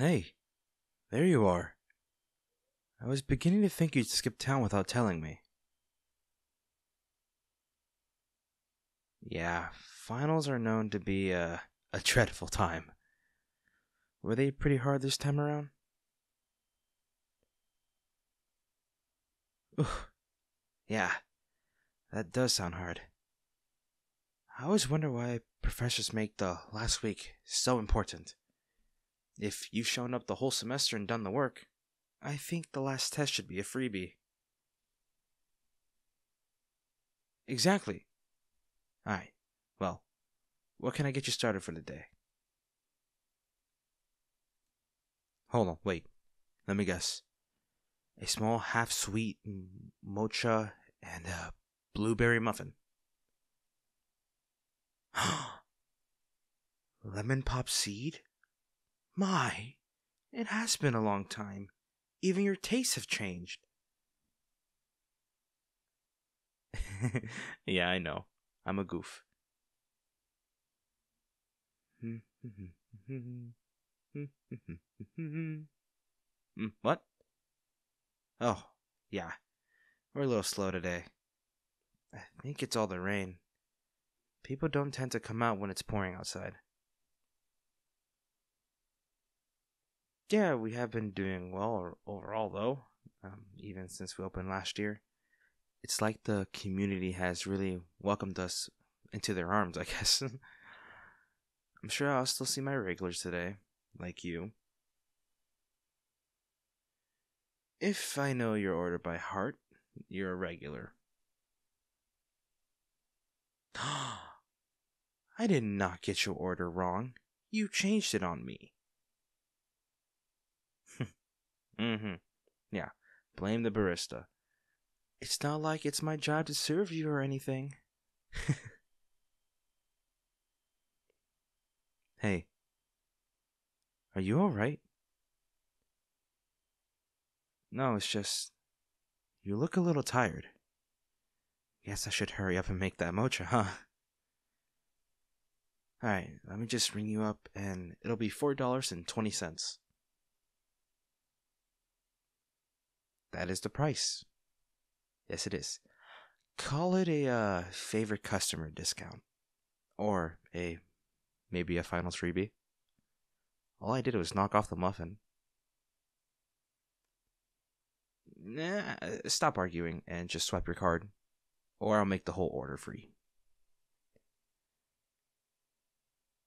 Hey, there you are. I was beginning to think you'd skip town without telling me. Yeah, finals are known to be a dreadful time. Were they pretty hard this time around? Ugh, yeah, that does sound hard. I always wonder why professors make the last week so important. If you've shown up the whole semester and done the work, I think the last test should be a freebie. Exactly. Alright, well, what can I get you started for the day? Hold on, wait. Let me guess. A small half-sweet mocha and a blueberry muffin. Lemon pop seed? My, it has been a long time. Even your tastes have changed. Yeah, I know. I'm a goof. What? Oh, yeah. We're a little slow today. I think it's all the rain. People don't tend to come out when it's pouring outside. Yeah, we have been doing well overall, though, even since we opened last year. It's like the community has really welcomed us into their arms, I guess. I'm sure I'll still see my regulars today, like you. If I know your order by heart, you're a regular. I did not get your order wrong. You changed it on me. Yeah, blame the barista. It's not like it's my job to serve you or anything. Hey, are you alright? No, it's just, you look a little tired. Guess I should hurry up and make that mocha, huh? Alright, let me just ring you up and it'll be $4.20. That is the price. Yes, it is. Call it a favorite customer discount. Or maybe a finals freebie. All I did was knock off the muffin. Nah, stop arguing and just swipe your card. Or I'll make the whole order free.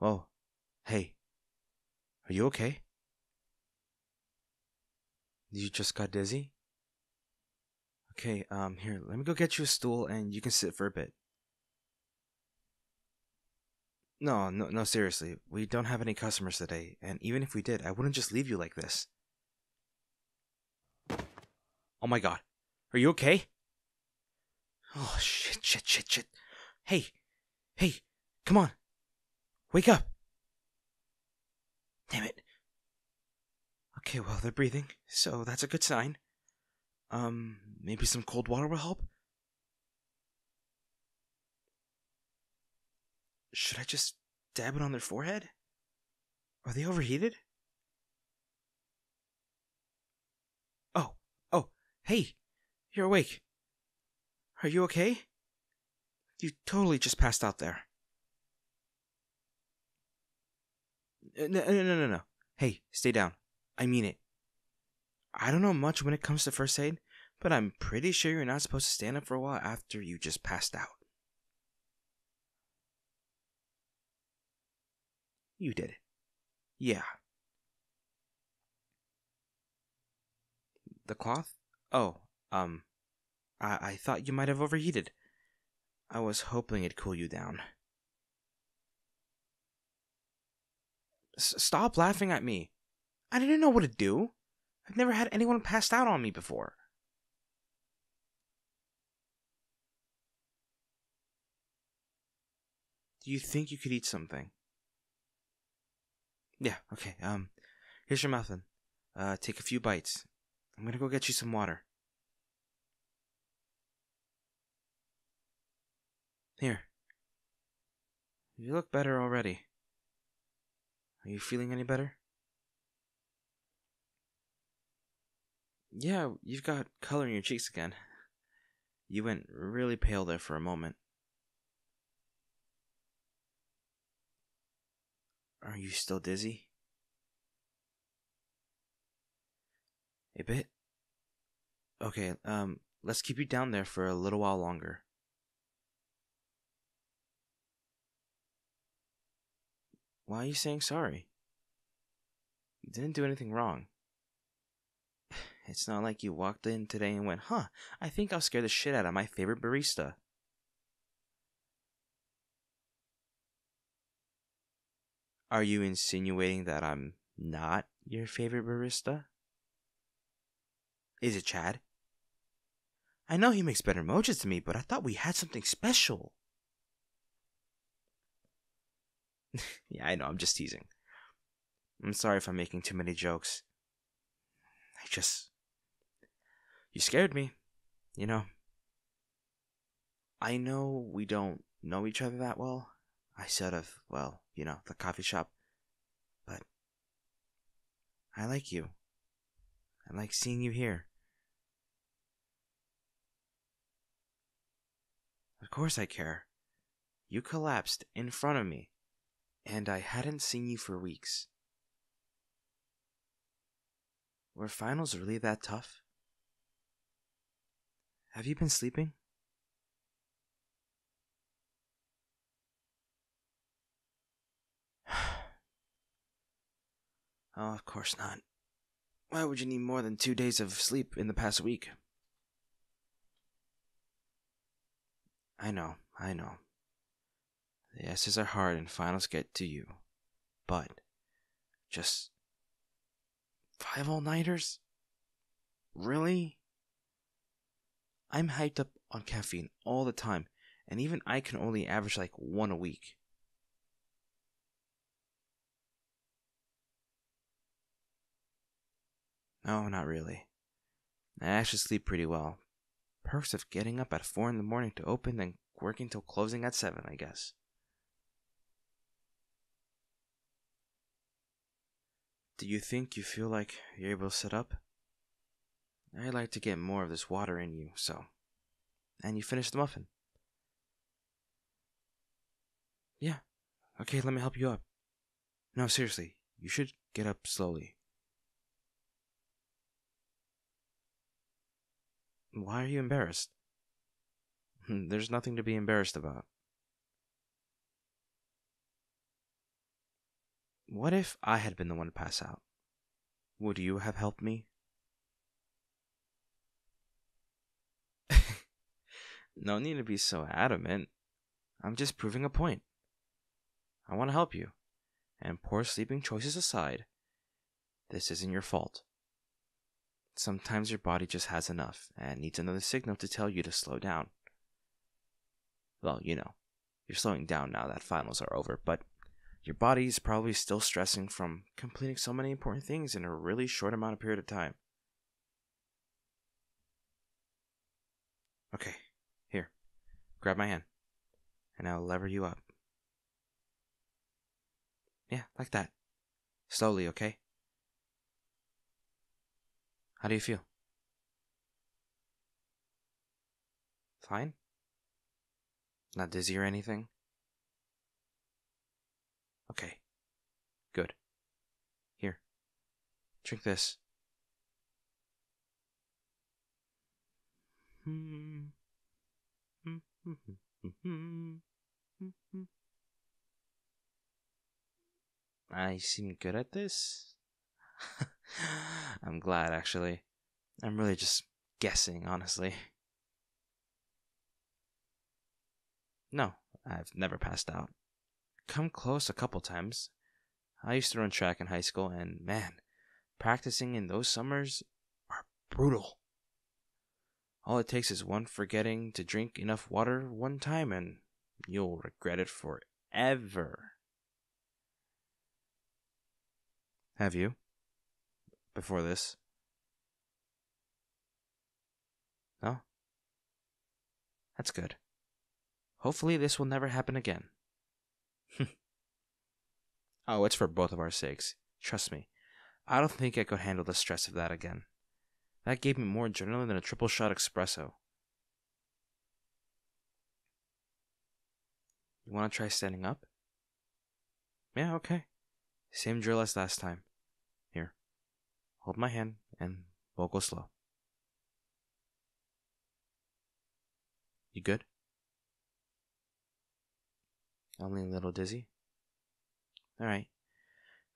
Oh, hey. Are you okay? You just got dizzy? Okay, here, let me go get you a stool and you can sit for a bit. No, seriously. We don't have any customers today, and even if we did, I wouldn't just leave you like this. Oh my god. Are you okay? Oh, shit. Hey, come on. Wake up. Damn it. Okay, well, they're breathing, so that's a good sign. Maybe some cold water will help? Should I just dab it on their forehead? Are they overheated? Oh, hey, you're awake. Are you okay? You totally just passed out there. No. Hey, stay down. I mean it. I don't know much when it comes to first aid, but I'm pretty sure you're not supposed to stand up for a while after you just passed out. You did it. Yeah. The cloth? Oh, I thought you might have overheated. I was hoping it'd cool you down. Stop laughing at me. I didn't know what to do. I've never had anyone passed out on me before. Do you think you could eat something? Yeah, okay. Here's your muffin. Take a few bites. I'm gonna go get you some water. Here. You look better already. Are you feeling any better? Yeah, you've got color in your cheeks again. You went really pale there for a moment. Are you still dizzy? A bit? Okay, let's keep you down there for a little while longer. Why are you saying sorry? You didn't do anything wrong. It's not like you walked in today and went, huh, I think I'll scare the shit out of my favorite barista. Are you insinuating that I'm not your favorite barista? Is it Chad? I know he makes better mochas than me, but I thought we had something special. Yeah, I know, I'm just teasing. I'm sorry if I'm making too many jokes. You scared me, you know. I know we don't know each other that well. I sort of, well, you know, the coffee shop. But I like you. I like seeing you here. Of course I care. You collapsed in front of me, and I hadn't seen you for weeks. Were finals really that tough? Have you been sleeping? Oh, of course not. Why would you need more than 2 days of sleep in the past week? I know. The S's are hard and finals get to you. But, just... 5 all-nighters? Really? I'm hyped up on caffeine all the time, and even I can only average like 1 a week. No, not really. I actually sleep pretty well. Perks of getting up at 4 in the morning to open, then working till closing at 7, I guess. Do you think you feel like you're able to sit up? I'd like to get more of this water in you, so... And you finished the muffin. Yeah. Okay, let me help you up. No, seriously. You should get up slowly. Why are you embarrassed? There's nothing to be embarrassed about. What if I had been the one to pass out? Would you have helped me? No need to be so adamant. I'm just proving a point. I want to help you. And poor sleeping choices aside, this isn't your fault. Sometimes your body just has enough and needs another signal to tell you to slow down. Well, you know, you're slowing down now that finals are over, but... Your body is probably still stressing from completing so many important things in a really short amount of period of time. Okay, here, grab my hand, and I'll lever you up. Yeah, like that. Slowly, okay? How do you feel? Fine? Not dizzy or anything? Okay, good. Here, drink this. I seem good at this? I'm glad, actually. I'm really just guessing, honestly. No, I've never passed out. Come close a couple times. I used to run track in high school, and man, practicing in those summers are brutal. All it takes is one forgetting to drink enough water one time, and you'll regret it forever. Have you? Before this? No? That's good. Hopefully this will never happen again. Oh, it's for both of our sakes. Trust me. I don't think I could handle the stress of that again. That gave me more adrenaline than a triple-shot espresso. You want to try standing up? Yeah, okay. Same drill as last time. Here. Hold my hand, and we'll go slow. You good? Only a little dizzy? Alright.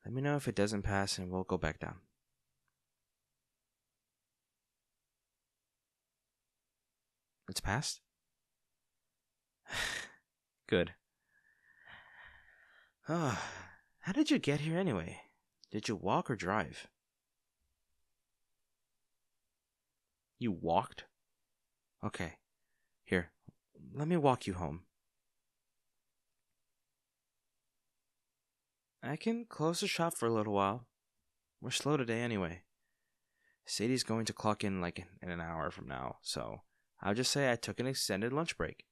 Let me know if it doesn't pass, and we'll go back down. It's passed? Good. Oh, how did you get here anyway? Did you walk or drive? You walked? Okay. Here, let me walk you home. I can close the shop for a little while. We're slow today anyway. Sadie's going to clock in like in an hour from now, so I'll just say I took an extended lunch break.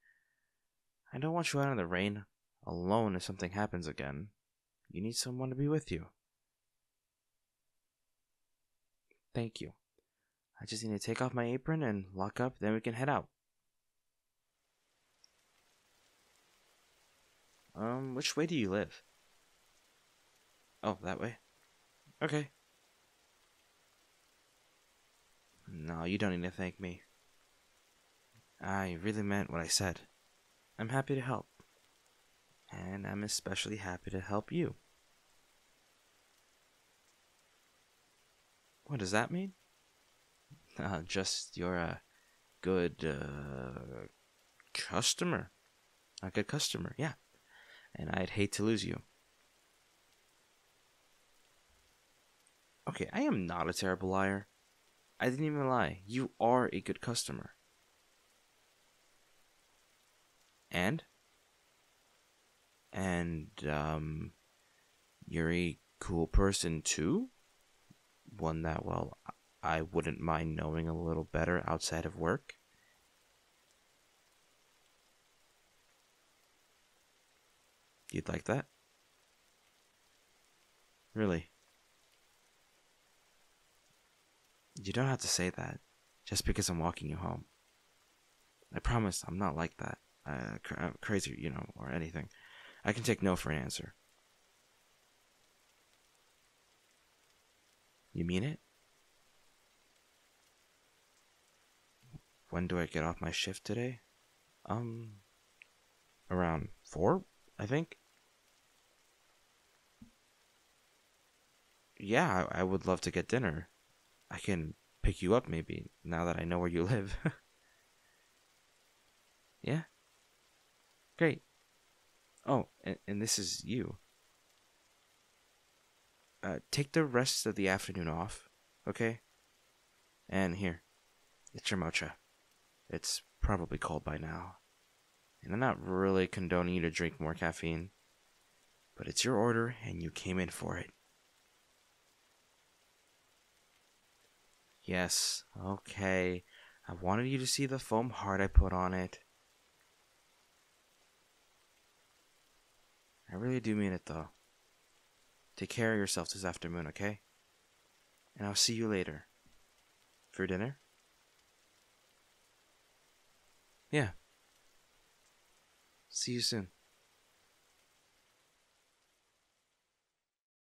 I don't want you out in the rain alone if something happens again. You need someone to be with you. Thank you. I just need to take off my apron and lock up, then we can head out. Which way do you live? Oh, that way? Okay. No, you don't need to thank me. I really meant what I said. I'm happy to help. And I'm especially happy to help you. What does that mean? Just you're a good customer. A good customer, yeah. And I'd hate to lose you. Okay, I am not a terrible liar. I didn't even lie. You are a good customer. And you're a cool person too? One that, well, I wouldn't mind knowing a little better outside of work. You'd like that? Really? You don't have to say that, just because I'm walking you home. I promise I'm not like that. Crazy, you know, or anything. I can take no for an answer. You mean it? When do I get off my shift today? Around 4, I think. Yeah, I would love to get dinner. I can pick you up maybe, now that I know where you live. Yeah? Great. Oh, and this is you. Take the rest of the afternoon off, okay? And here, it's your mocha. It's probably cold by now. And I'm not really condoning you to drink more caffeine. But it's your order, and you came in for it. Yes, okay. I wanted you to see the foam heart I put on it. I really do mean it, though. Take care of yourself this afternoon, okay? And I'll see you later. For dinner? Yeah. See you soon.